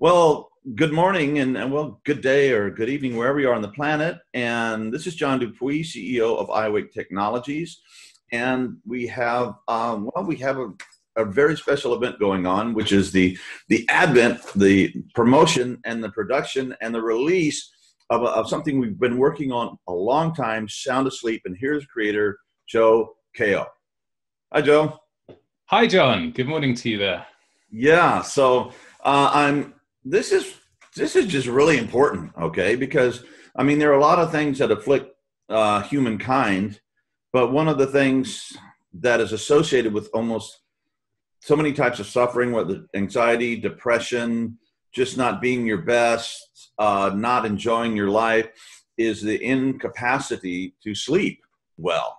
Well, good morning and well, good day or good evening, wherever you are on the planet. And this is John Dupuy, CEO of iAwake Technologies. And we have, a very special event going on, which is the advent, the promotion and the production and the release of something we've been working on a long time, Sound Asleep. And here's creator, Joe Kao. Hi, Joe. Hi, John. Good morning to you there. Yeah. So this is just really important, okay? Because, I mean, there are a lot of things that afflict humankind, but one of the things that is associated with almost so many types of suffering, whether anxiety, depression, just not being your best, not enjoying your life, is the incapacity to sleep well.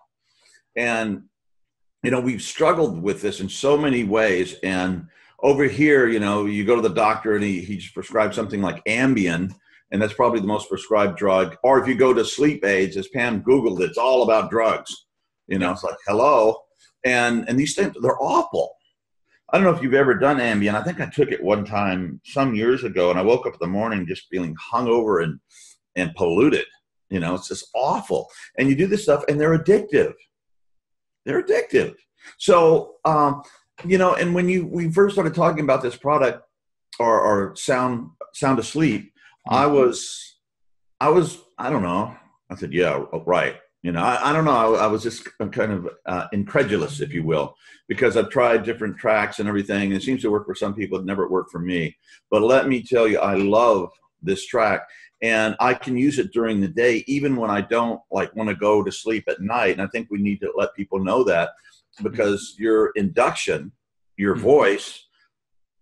And, you know, we've struggled with this in so many ways. And over here, you know, you go to the doctor and he prescribes something like Ambien, and that's probably the most prescribed drug. Or if you go to sleep aids, as Pam Googled, it's all about drugs. You know, it's like, hello. And these things, they're awful. I don't know if you've ever done Ambien. I think I took it one time some years ago, and I woke up in the morning just feeling hungover and polluted. You know, it's just awful. And you do this stuff, and they're addictive. They're addictive. So, you know, and when we first started talking about this product or sound asleep, mm-hmm. I don't know. I said, yeah, right. You know, I don't know. I was just kind of incredulous, if you will, because I've tried different tracks and everything. And it seems to work for some people. It never worked for me. But let me tell you, I love this track. And I can use it during the day, even when I don't want to go to sleep at night. And I think we need to let people know that, because your induction, your voice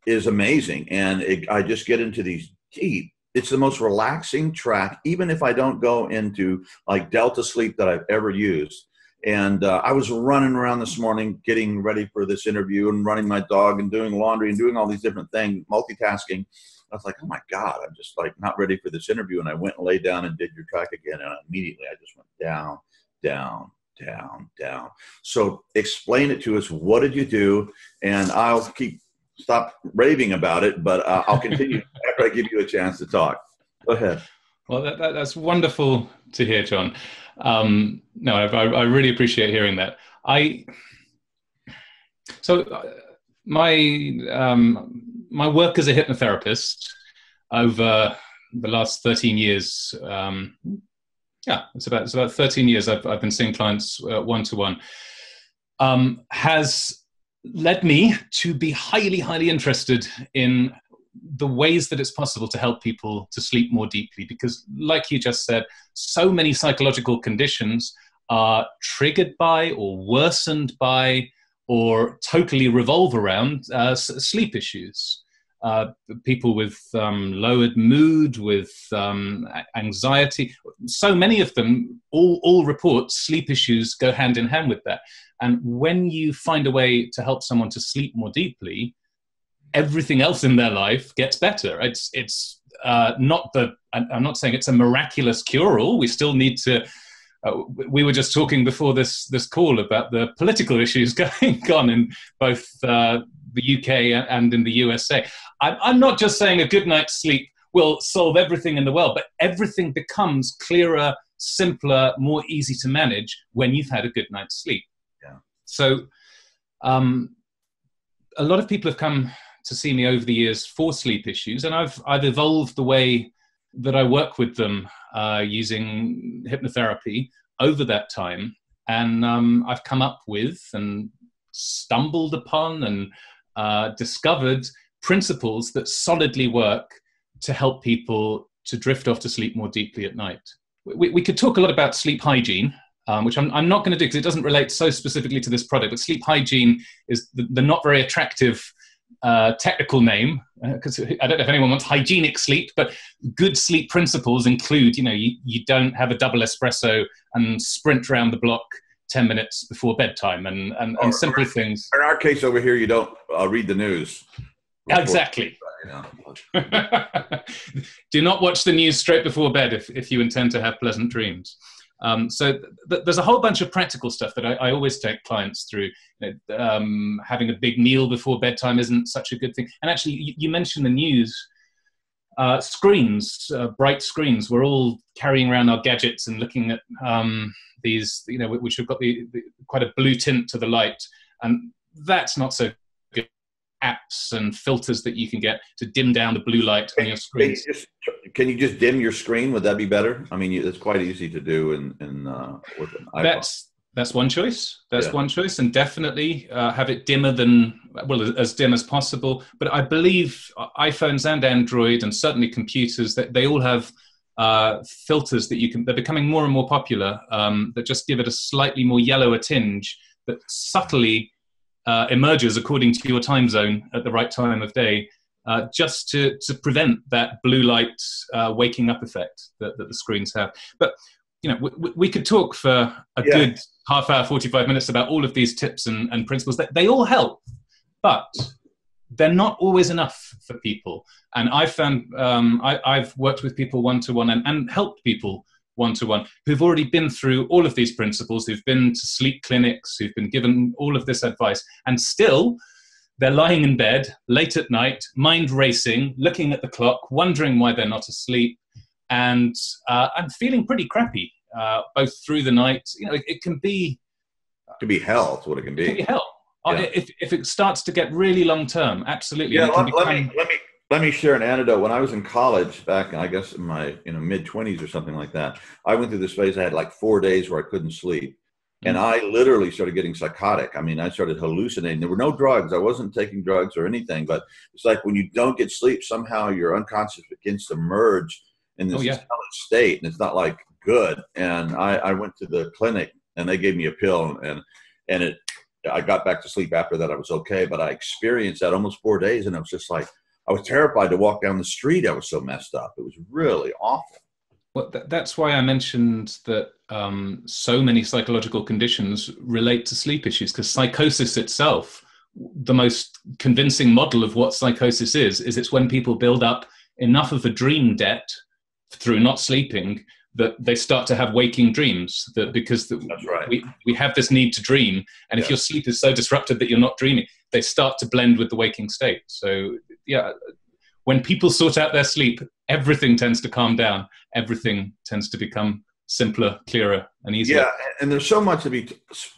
is amazing. And I just get into these deep. It's the most relaxing track, even if I don't go into like Delta sleep that I've ever used. And I was running around this morning, getting ready for this interview and running my dog and doing laundry and doing all these different things, multitasking. I was like, oh my God, I'm just like not ready for this interview. And I went and laid down and did your track again. And immediately I just went down, down, down, down. So explain it to us. What did you do? And I'll stop raving about it, but I'll continue after I give you a chance to talk. Go ahead. Well, that's wonderful to hear, John. No, I really appreciate hearing that. My work as a hypnotherapist over the last 13 years, it's about 13 years I've been seeing clients one-to-one, has led me to be highly, highly interested in the ways that it's possible to help people to sleep more deeply, because like you just said, so many psychological conditions are triggered by or worsened by or totally revolve around sleep issues. People with lowered mood, with anxiety, so many of them, all report sleep issues go hand in hand with that. And when you find a way to help someone to sleep more deeply, everything else in their life gets better. It's not the, I'm not saying it's a miraculous cure-all. We still need to, we were just talking before this call about the political issues going on in both the UK and in the USA. I'm not just saying a good night's sleep will solve everything in the world, but everything becomes clearer, simpler, more easy to manage when you've had a good night's sleep. So a lot of people have come to see me over the years for sleep issues, and I've evolved the way that I work with them using hypnotherapy over that time. And I've come up with and stumbled upon and discovered principles that solidly work to help people to drift off to sleep more deeply at night. We could talk a lot about sleep hygiene, which I'm not going to do because it doesn't relate so specifically to this product, but sleep hygiene is the not very attractive technical name, because I don't know if anyone wants hygienic sleep, but good sleep principles include, you know, you don't have a double espresso and sprint around the block 10 minutes before bedtime and simple things. In our case over here, you don't read the news. Exactly. Do not watch the news straight before bed if you intend to have pleasant dreams. So there's a whole bunch of practical stuff that I always take clients through. You know, having a big meal before bedtime isn't such a good thing. And actually, you mentioned the news. Screens, bright screens. We're all carrying around our gadgets and looking at these, you know, which have got the quite a blue tint to the light, and that's not so good. Apps and filters that you can get to dim down the blue light on your screen. Can you just dim your screen? Would that be better? I mean, it's quite easy to do with an iPhone. That's one choice. That's one choice, and definitely have it dimmer than, well, as dim as possible. But I believe iPhones and Android, and certainly computers, that they all have filters that you can. They're becoming more and more popular. That just give it a slightly more yellower tinge that subtly emerges according to your time zone at the right time of day, just to prevent that blue light waking up effect that the screens have. But you know, we could talk for a good half hour, 45 minutes about all of these tips and principles. They all help, but they're not always enough for people. And I've found, I've worked with people one-to-one and helped people one-to-one who've already been through all of these principles, who've been to sleep clinics, who've been given all of this advice, and still they're lying in bed late at night, mind racing, looking at the clock, wondering why they're not asleep. And I'm feeling pretty crappy both through the night. You know, it can be... It can be hell, it's what it can be. It can be hell. Yeah. If it starts to get really long-term, absolutely. Yeah, let me share an anecdote. When I was in college back, I guess, in my mid-20s or something like that, I went through this phase. I had like 4 days where I couldn't sleep. And I literally started getting psychotic. I mean, I started hallucinating. There were no drugs. I wasn't taking drugs or anything. But it's like when you don't get sleep, somehow your unconscious begins to merge in this solid state, and it's not like good. And I went to the clinic, and they gave me a pill, and I got back to sleep after that. I was okay, but I experienced that almost 4 days, and I was just like, I was terrified to walk down the street. I was so messed up. It was really awful. Well, that's why I mentioned that so many psychological conditions relate to sleep issues, because psychosis itself, the most convincing model of what psychosis is it's when people build up enough of a dream debt through not sleeping, that they start to have waking dreams. That because that's right. we have this need to dream, and if your sleep is so disrupted that you're not dreaming, they start to blend with the waking state. So yeah, when people sort out their sleep, everything tends to calm down. Everything tends to become simpler, clearer, and easier. Yeah, and there's so much to be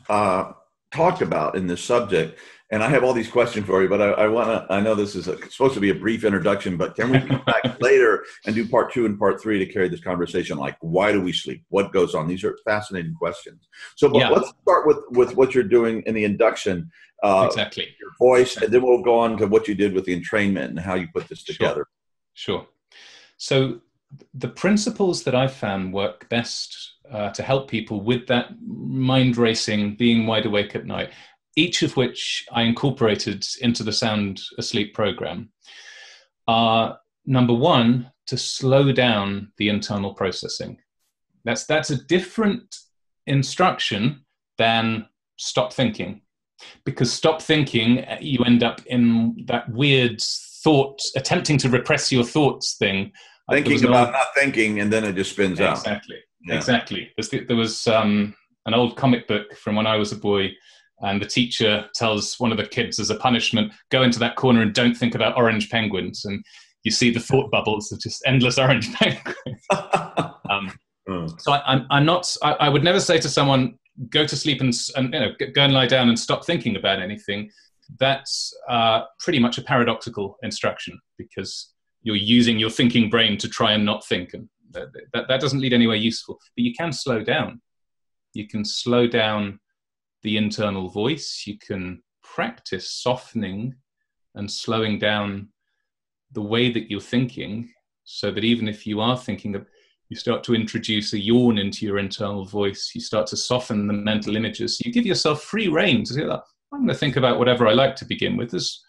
talked about in this subject. And I have all these questions for you, but I want to, I know this is supposed to be a brief introduction, but can we come back later and do part 2 and part 3 to carry this conversation? Like, why do we sleep? What goes on? These are fascinating questions. So but let's start with what you're doing in the induction, exactly. Your voice, and then we'll go on to what you did with the entrainment and how you put this together. Sure. So the principles that I've found work best to help people with that mind racing, being wide awake at night, each of which I incorporated into the Sound Asleep program, are number one, to slow down the internal processing. That's a different instruction than stop thinking, because stop thinking, you end up in that weird thought, attempting to repress your thoughts thing. Thinking about not thinking, and then it just spins out. Exactly. There was an old comic book from when I was a boy, and the teacher tells one of the kids as a punishment, go into that corner and don't think about orange penguins. And you see the thought bubbles of just endless orange penguins. So I would never say to someone, go to sleep and go and lie down and stop thinking about anything. That's pretty much a paradoxical instruction, because you're using your thinking brain to try and not think. And that doesn't lead anywhere useful. But you can slow down. You can slow down the internal voice. You can practice softening and slowing down the way that you're thinking, so that even if you are thinking, you start to introduce a yawn into your internal voice, you start to soften the mental images. You give yourself free rein to say, I'm going to think about whatever I like to begin with. There's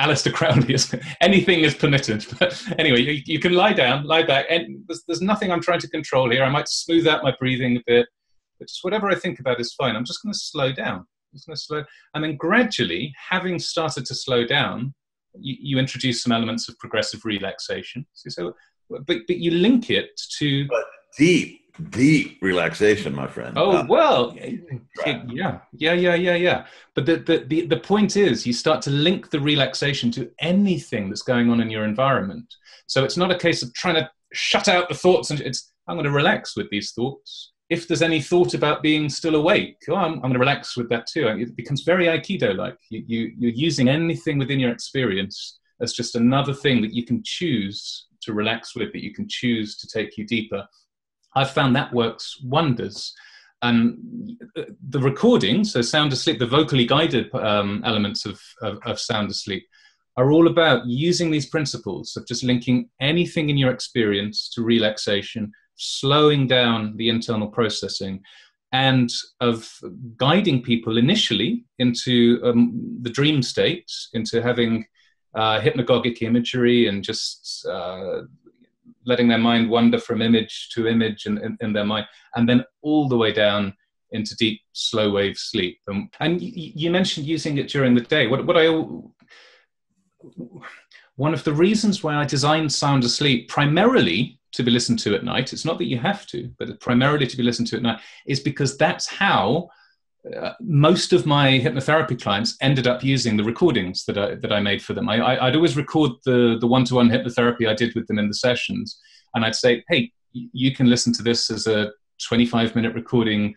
Alistair Crowley, anything is permitted. But anyway, you can lie down, lie back, and there's nothing I'm trying to control here. I might smooth out my breathing a bit, but just whatever I think about is fine. I'm just going to slow down. And then gradually, having started to slow down, you introduce some elements of progressive relaxation. So, but you link it to... But deep deep relaxation, my friend. Oh, well, yeah. But the point is, you start to link the relaxation to anything that's going on in your environment. So it's not a case of trying to shut out the thoughts. And it's, I'm going to relax with these thoughts. If there's any thought about being still awake, oh, I'm going to relax with that too. It becomes very Aikido-like. You're using anything within your experience as just another thing that you can choose to relax with, that you can choose to take you deeper. I've found that works wonders. The recording, so Sound Asleep, the vocally guided elements of Sound Asleep are all about using these principles of just linking anything in your experience to relaxation, slowing down the internal processing, and of guiding people initially into the dream state, into having hypnagogic imagery and just letting their mind wander from image to image in their mind, and then all the way down into deep, slow wave sleep. And you mentioned using it during the day. One of the reasons why I designed Sound Asleep primarily to be listened to at night, it's not that you have to, but primarily to be listened to at night, is because that's how most of my hypnotherapy clients ended up using the recordings that I made for them. I'd always record the one-to-one hypnotherapy I did with them in the sessions, and I'd say, hey, you can listen to this as a 25-minute recording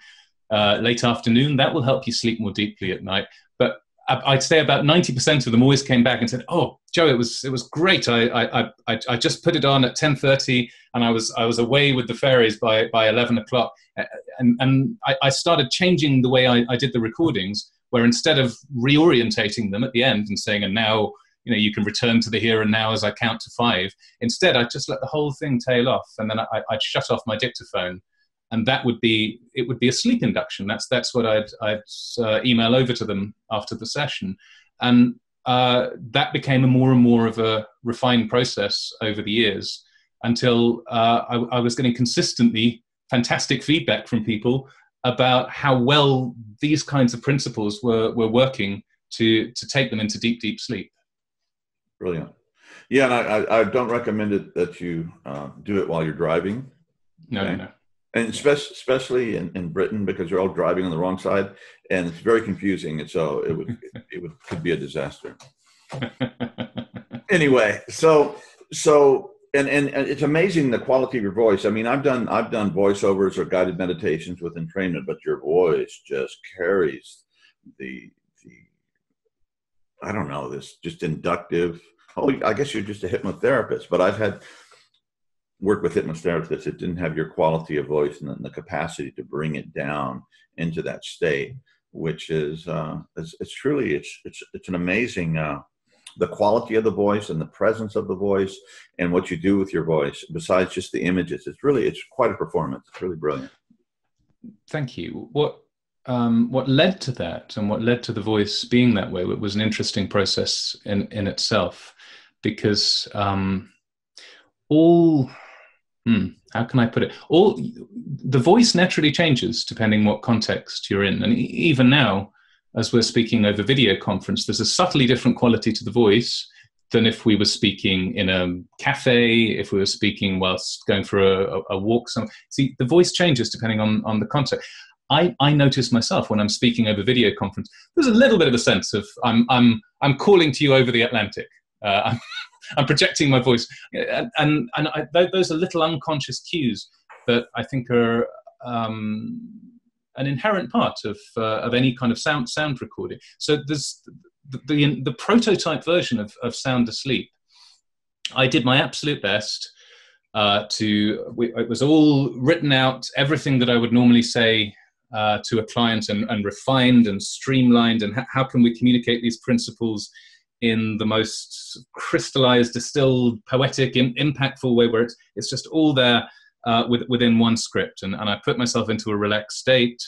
late afternoon. That will help you sleep more deeply at night. But I'd say about 90% of them always came back and said, oh, Joe, it was great. I just put it on at 10:30 and I was away with the fairies by 11 o'clock. And I started changing the way I did the recordings, where instead of reorientating them at the end and saying, and now, you know, you can return to the here and now as I count to 5. Instead, I just let the whole thing tail off, and then I'd shut off my dictaphone. And it would be a sleep induction. That's what I'd email over to them after the session, and that became a more and more of a refined process over the years, until I was getting consistently fantastic feedback from people about how well these kinds of principles were working to take them into deep, deep sleep. Brilliant. Yeah, and I don't recommend it that you do it while you're driving. No, okay? No. And especially in Britain, because you're all driving on the wrong side, and it's very confusing, and so it could be a disaster. Anyway, so it's amazing the quality of your voice. I mean, I've done voiceovers or guided meditations with entrainment, but your voice just carries the I don't know, this just inductive. Oh, I guess you're just a hypnotherapist, but I've had work with hypnotherapists that didn't have your quality of voice and the capacity to bring it down into that state, which is it's truly an amazing the quality of the voice and the presence of the voice and what you do with your voice besides just the images. It's quite a performance. It's really brilliant. Thank you. What led to that and what led to the voice being that way was an interesting process in itself, because how can I put it? The voice naturally changes depending what context you're in. And even now, as we're speaking over video conference, there's a subtly different quality to the voice than if we were speaking in a cafe, if we were speaking whilst going for a walk. See, the voice changes depending on the context. I notice myself when I'm speaking over video conference, there's a little bit of a sense of I'm calling to you over the Atlantic. I'm projecting my voice, and those are little unconscious cues that I think are an inherent part of any kind of sound recording. So there's the prototype version of Sound Asleep. I did my absolute best it was all written out, everything that I would normally say to a client, and refined and streamlined, and how can we communicate these principles in the most crystallized, distilled, poetic, impactful way, where it's just all there within one script. And I put myself into a relaxed state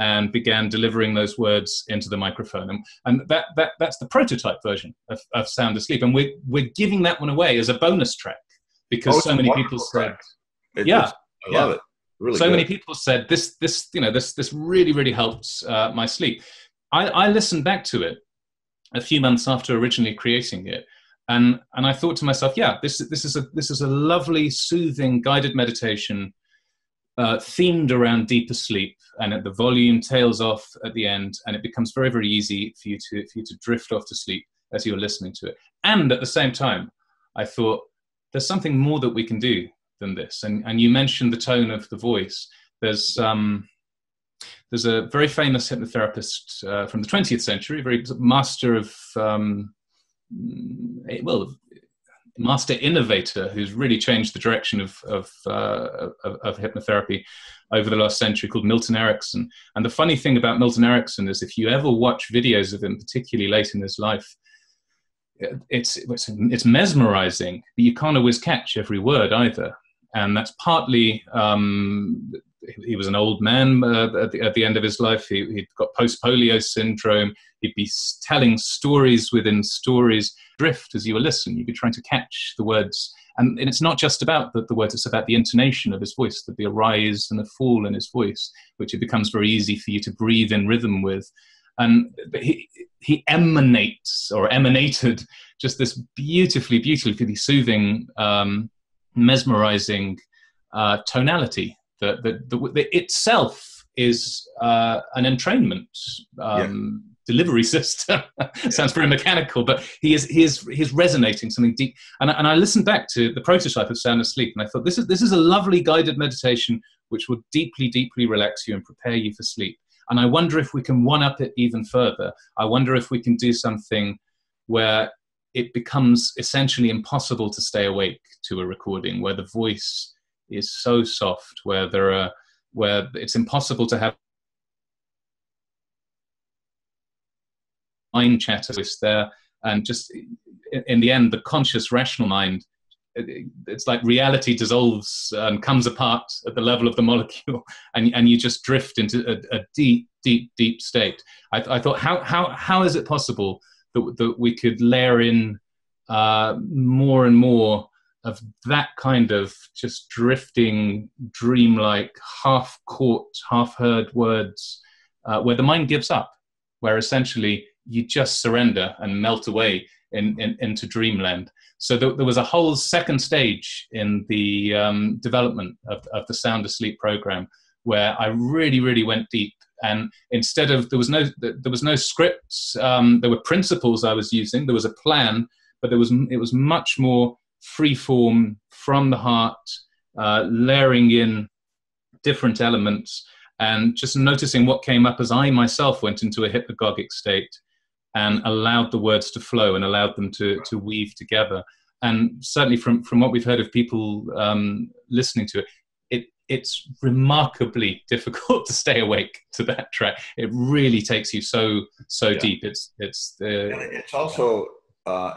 and began delivering those words into the microphone. And that's the prototype version of Sound Asleep. And we're giving that one away as a bonus track, because so many people said, I love it. Really so good. Many people said this really, really helps my sleep. I listened back to it a few months after originally creating it, and I thought to myself, this is a lovely, soothing, guided meditation themed around deeper sleep, and at the volume tails off at the end, and it becomes very, very easy for you to drift off to sleep as you're listening to it. And at the same time, I thought there's something more that we can do than this. And you mentioned the tone of the voice. There's a very famous hypnotherapist from the 20th century, very master of master innovator who's really changed the direction of hypnotherapy over the last century, called Milton Erickson. And the funny thing about Milton Erickson is, if you ever watch videos of him, particularly late in his life, it's mesmerizing, but you can't always catch every word either. And that's partly, he was an old man at the end of his life. He'd got post-polio syndrome. He'd be telling stories within stories, drift as you were listening. You'd be trying to catch the words. And it's not just about the words, it's about the intonation of his voice. There'd be a rise and a fall in his voice, which it becomes very easy for you to breathe in rhythm with. And he emanated just this beautifully soothing, mesmerizing tonality that itself is an entrainment delivery system. Sounds very mechanical, but he's resonating something deep. And I listened back to the prototype of Sound Asleep, and I thought this is a lovely guided meditation which will deeply relax you and prepare you for sleep. And I wonder if we can one-up it even further. I wonder if we can do something where it becomes essentially impossible to stay awake to a recording, where the voice is so soft, where it's impossible to have mind chatter there. And just in the end, the conscious, rational mind, it's like reality dissolves and comes apart at the level of the molecule, and you just drift into a deep state. I thought, how is it possible that we could layer in more and more of that kind of just drifting, dreamlike, half-caught, half-heard words, where the mind gives up, where essentially you just surrender and melt away into dreamland. So there was a whole second stage in the development of the Sound Asleep program, where I really went deep. And instead of, there was no scripts, there were principles I was using, there was a plan, but it was much more free form, from the heart, layering in different elements and just noticing what came up as I myself went into a hypnagogic state and allowed the words to flow and allowed them to weave together. And certainly from what we've heard of people listening to it, it's remarkably difficult to stay awake to that track. It really takes you so deep. It's also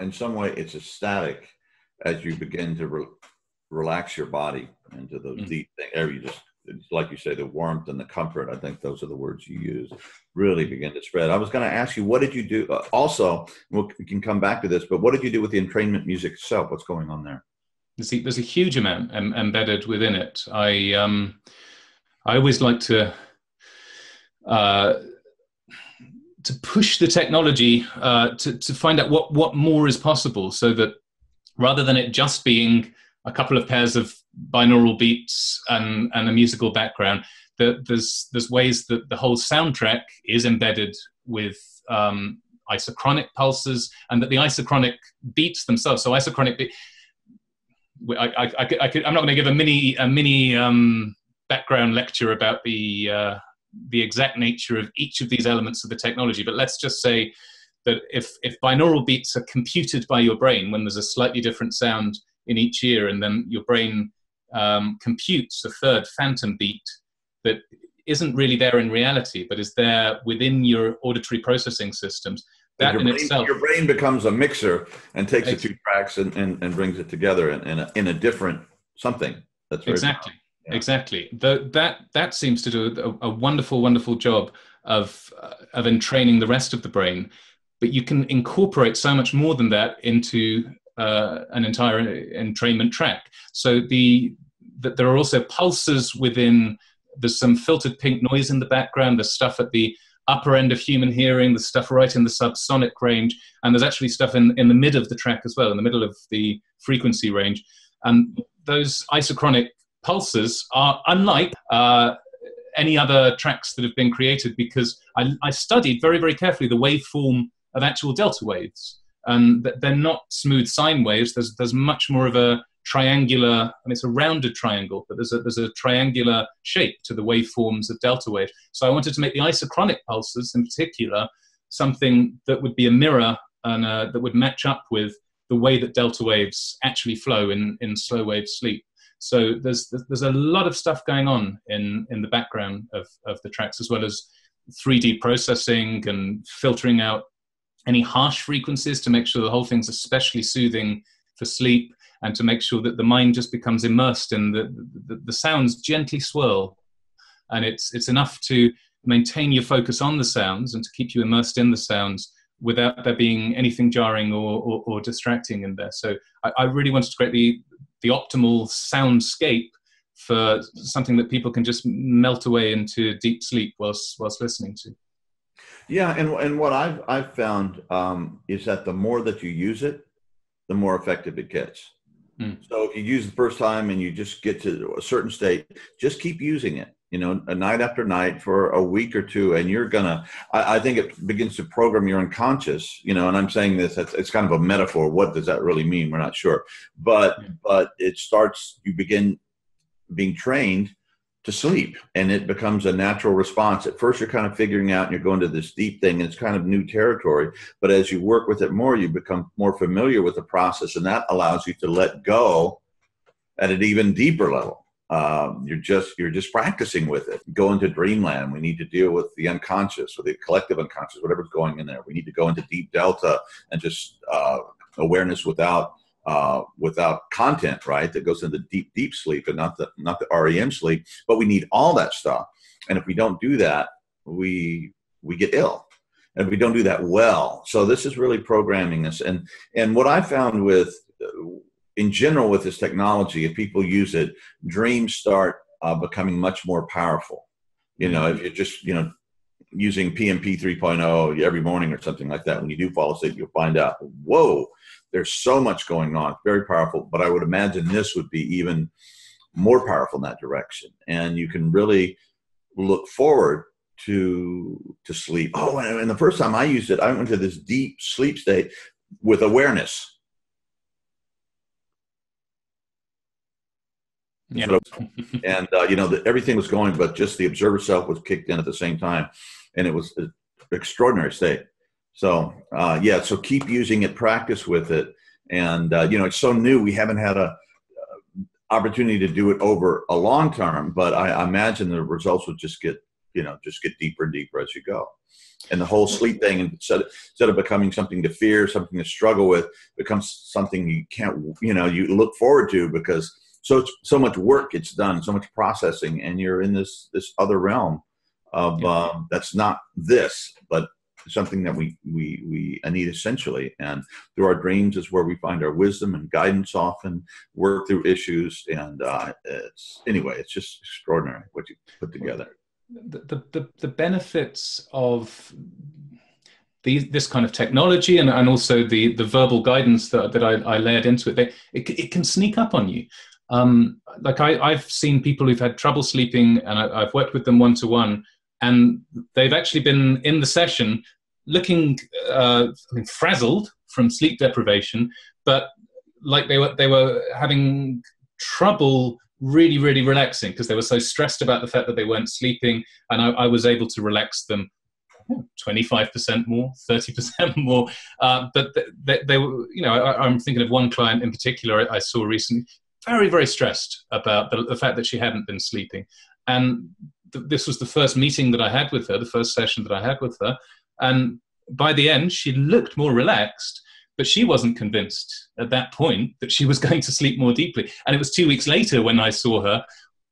in some way it's ecstatic as you begin to relax your body into those deep things. You just, like you say, the warmth and the comfort. I think those are the words you use. Really begin to spread. I was going to ask you, what did you do? Also, we can come back to this, but what did you do with the entrainment music itself? What's going on there? There's a huge amount embedded within it. I always like to push the technology to find out what more is possible, so that rather than it just being a couple of pairs of binaural beats and a musical background, there's ways that the whole soundtrack is embedded with isochronic pulses, and that the isochronic beats themselves. So isochronic beats. I'm not going to give a mini background lecture about the exact nature of each of these elements of the technology, but let's just say that if binaural beats are computed by your brain, when there's a slightly different sound in each ear, and then your brain computes a third phantom beat that isn't really there in reality, but is there within your auditory processing systems. Your brain becomes a mixer and takes the two tracks and brings it together in a different something. That's exactly. That seems to do a wonderful job of entraining the rest of the brain. But you can incorporate so much more than that into an entire entrainment track. So there are also pulses within. There's some filtered pink noise in the background. There's stuff at the upper end of human hearing, the stuff right in the subsonic range, and there's actually stuff in the mid of the track as well, in the middle of the frequency range. And those isochronic pulses are unlike any other tracks that have been created, because I studied very, very carefully the waveform of actual delta waves. And they're not smooth sine waves. There's much more of a triangular, I mean, it's a rounded triangle, but there's a triangular shape to the waveforms of delta waves. So I wanted to make the isochronic pulses in particular something that would be a mirror and that would match up with the way that delta waves actually flow in slow wave sleep. So there's a lot of stuff going on in the background of the tracks, as well as 3D processing and filtering out any harsh frequencies to make sure the whole thing's especially soothing for sleep, and to make sure that the mind just becomes immersed in the sounds gently swirl. And it's enough to maintain your focus on the sounds and to keep you immersed in the sounds without there being anything jarring or distracting in there. So I really wanted to create the optimal soundscape for something that people can just melt away into deep sleep whilst listening to. Yeah, and what I've found is that the more that you use it, the more effective it gets. Mm. So if you use it the first time and you just get to a certain state, just keep using it, you know, a night after night for a week or two, and you're gonna, I think it begins to program your unconscious, you know, and I'm saying this, it's kind of a metaphor. What does that really mean? We're not sure. But it starts, you begin being trained to sleep, and it becomes a natural response. At first, you're kind of figuring out, and you're going to this deep thing, and it's kind of new territory. But as you work with it more, you become more familiar with the process, and that allows you to let go at an even deeper level. You're just practicing with it. Go into dreamland. We need to deal with the unconscious or the collective unconscious, whatever's going in there. We need to go into deep delta and just awareness without content, right? That goes into deep sleep, and not the REM sleep. But we need all that stuff. And if we don't do that, we get ill. And if we don't do that well, so this is really programming us. And what I found with in general with this technology, if people use it, dreams start becoming much more powerful. You know, if you're just, you know, using PMP 3.0 every morning or something like that, when you do fall asleep, you'll find out, whoa, there's so much going on. Very powerful. But I would imagine this would be even more powerful in that direction. And you can really look forward to sleep. Oh, and the first time I used it, I went to this deep sleep state with awareness. Yeah. And, you know, everything was going, but just the observer self was kicked in at the same time. And it was an extraordinary state. So, yeah, so keep using it, practice with it. And, you know, it's so new. We haven't had an opportunity to do it over a long term, but I imagine the results would just get, you know, just get deeper and deeper as you go. And the whole sleep thing, instead of becoming something to fear, something to struggle with, becomes something you can't, you know, you look forward to, because so much work gets done, so much processing, and you're in this other realm of that's not this, but something that we need essentially. And through our dreams is where we find our wisdom and guidance, often work through issues. And it's just extraordinary what you put together. The benefits of this kind of technology and also the verbal guidance that I layered into it, it can sneak up on you. Like I've seen people who've had trouble sleeping, and I've worked with them one-to-one, and they've actually been in the session looking frazzled from sleep deprivation, but like they were having trouble really, really relaxing because they were so stressed about the fact that they weren't sleeping. And I was able to relax them 25% more, 30% more. But they were, you know, I'm thinking of one client in particular I saw recently, very, very stressed about the fact that she hadn't been sleeping. And this was the first meeting that I had with her, the first session that I had with her. And by the end, she looked more relaxed, but she wasn't convinced at that point that she was going to sleep more deeply. And it was 2 weeks later when I saw her,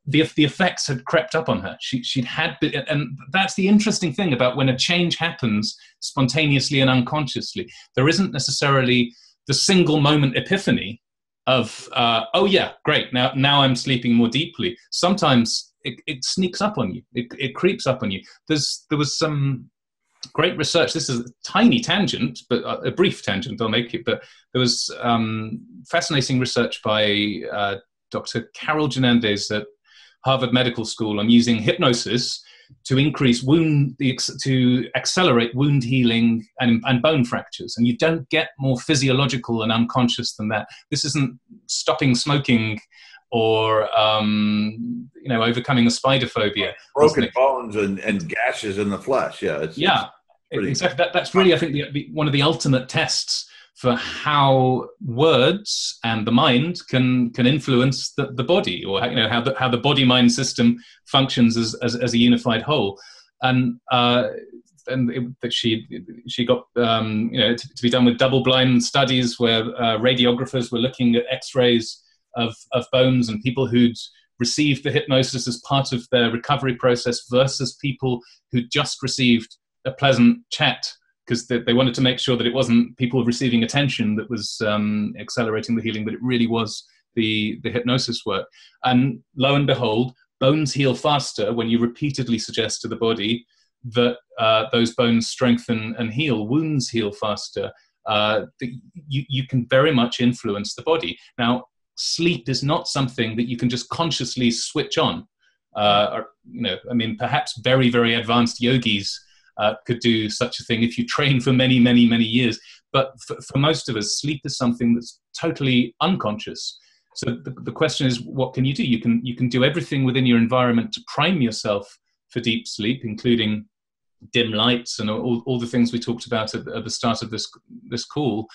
the effects had crept up on her. She'd had been, and that's the interesting thing about when a change happens spontaneously and unconsciously. There isn't necessarily the single moment epiphany of, oh yeah, great, now I'm sleeping more deeply. Sometimes it sneaks up on you. It creeps up on you. There was some great research. This is a tiny tangent, but a brief tangent, I'll make it. But there was fascinating research by Dr. Carol Genandes at Harvard Medical School on using hypnosis to increase to accelerate wound healing and bone fractures. And you don't get more physiological and unconscious than that. This isn't stopping smoking or, you know, overcoming a spider phobia. Broken bones and gashes in the flesh. Yeah. It's exactly. That's really, I think, one of the ultimate tests for how words and the mind can influence the body, or how the body-mind system functions as a unified whole. And that she got to be done with double-blind studies where radiographers were looking at X-rays of bones and people who'd received the hypnosis as part of their recovery process versus people who just received a pleasant chat, because they wanted to make sure that it wasn't people receiving attention that was accelerating the healing, but it really was the hypnosis work. And lo and behold, bones heal faster when you repeatedly suggest to the body that those bones strengthen and heal. Wounds heal faster. You can very much influence the body. Now, sleep is not something that you can just consciously switch on. Perhaps very, very advanced yogis could do such a thing if you train for many, many, many years. But for most of us, sleep is something that's totally unconscious. So the question is, what can you do? You can do everything within your environment to prime yourself for deep sleep, including dim lights and all the things we talked about at the start of this call.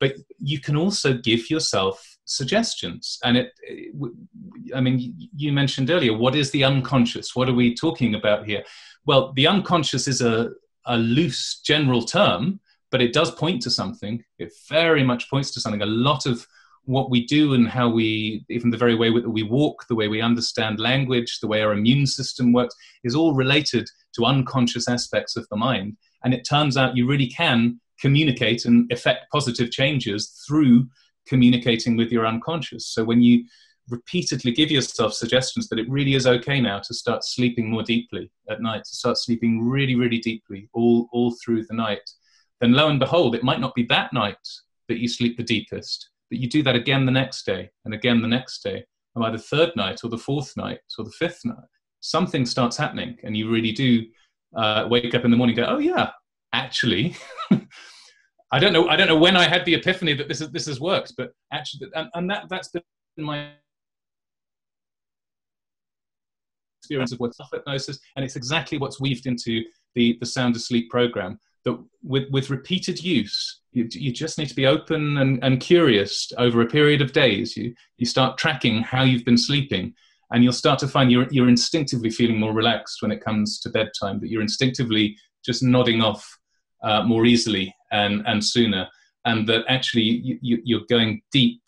But you can also give yourself suggestions. And you mentioned earlier, what is the unconscious? What are we talking about here? Well, the unconscious is a loose general term, but it does point to something. It very much points to something. A lot of what we do and how even the very way that we walk, the way we understand language, the way our immune system works, is all related to unconscious aspects of the mind. And it turns out you really can communicate and effect positive changes through communicating with your unconscious. So when you repeatedly give yourself suggestions that it really is okay now to start sleeping more deeply at night, to start sleeping really, really deeply all through the night, then lo and behold, it might not be that night that you sleep the deepest, but you do that again the next day and again the next day. And by the third night or the fourth night or the fifth night, something starts happening and you really do wake up in the morning and go, oh yeah, actually, I don't know when I had the epiphany that this has worked, but actually, and that's been my experience of what's hypnosis, and it's exactly what's weaved into the Sound Asleep program, that with repeated use, you just need to be open and curious. Over a period of days, you start tracking how you've been sleeping, and you'll start to find you're instinctively feeling more relaxed when it comes to bedtime, that you're instinctively just nodding off more easily and sooner, and that actually you're going deeper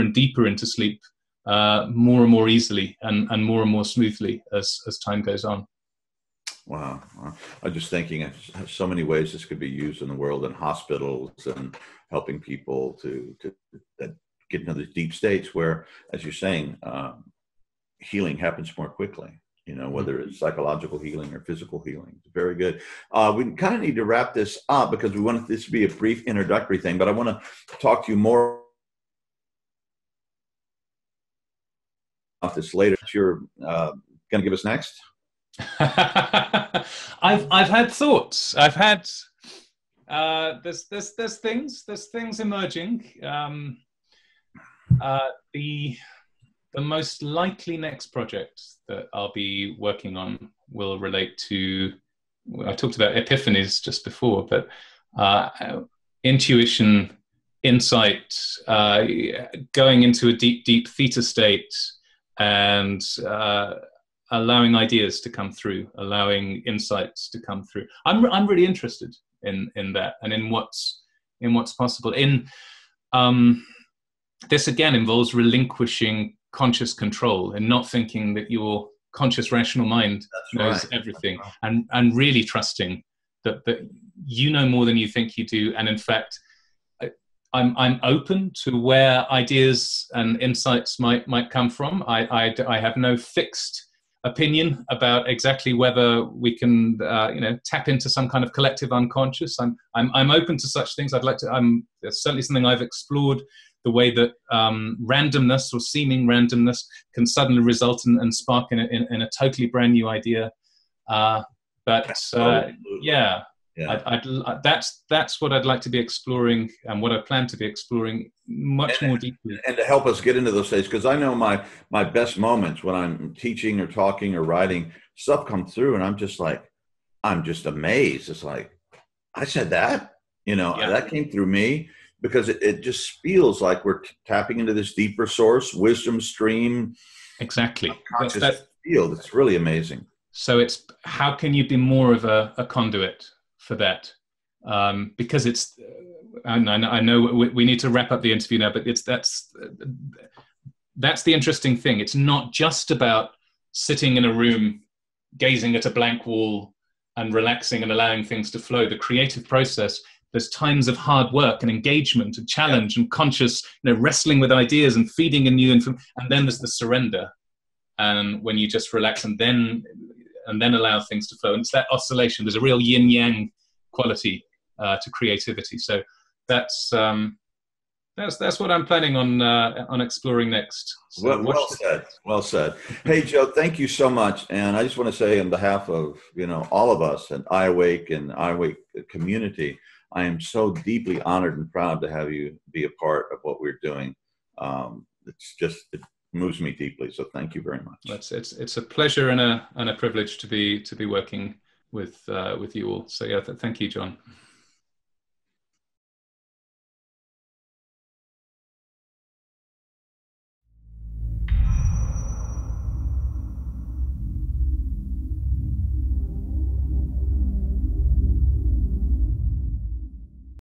and deeper into sleep more and more easily and more smoothly as time goes on. Wow. I'm just thinking of so many ways this could be used in the world, in hospitals and helping people to get into these deep states where, as you're saying, healing happens more quickly. You know, whether it's psychological healing or physical healing. Very good. We kind of need to wrap this up because we want this to be a brief introductory thing, but I want to talk to you more about this later. You're going to give us next? I've had thoughts. I've had, there's things emerging. The most likely next project that I'll be working on will relate to, I talked about epiphanies just before, but intuition, insight, going into a deep, deep theta state and allowing ideas to come through, allowing insights to come through. I'm really interested in that and in what's possible. This again involves relinquishing conscious control and not thinking that your conscious rational mind knows everything, and really trusting that you know more than you think you do. And in fact, I'm open to where ideas and insights might come from. I have no fixed opinion about exactly whether we can tap into some kind of collective unconscious. I'm open to such things. It's certainly something I've explored, the way that randomness or seeming randomness can suddenly result and spark in a totally brand new idea. That's what I'd like to be exploring and what I plan to be exploring much more deeply. And to help us get into those states, because I know my best moments when I'm teaching or talking or writing, stuff comes through and I'm just amazed. It's like, I said that, that came through me, because it just feels like we're tapping into this deeper source, wisdom stream. Exactly. Conscious field. It's really amazing. So it's, how can you be more of a conduit for that? Because it's, I know we need to wrap up the interview now, but that's the interesting thing. It's not just about sitting in a room, gazing at a blank wall and relaxing and allowing things to flow. The creative process, there's times of hard work and engagement and challenge and conscious, wrestling with ideas and feeding in new information. And then there's the surrender. And when you just relax and then allow things to flow. And it's that oscillation. There's a real yin-yang quality to creativity. So that's what I'm planning on exploring next. So well said. Hey, Joe, thank you so much. And I just want to say, on behalf of all of us at iAwake and iAwake community, I am so deeply honored and proud to have you be a part of what we're doing. It moves me deeply. So thank you very much. It's a pleasure and a privilege to be working with you all. So yeah, thank you, John.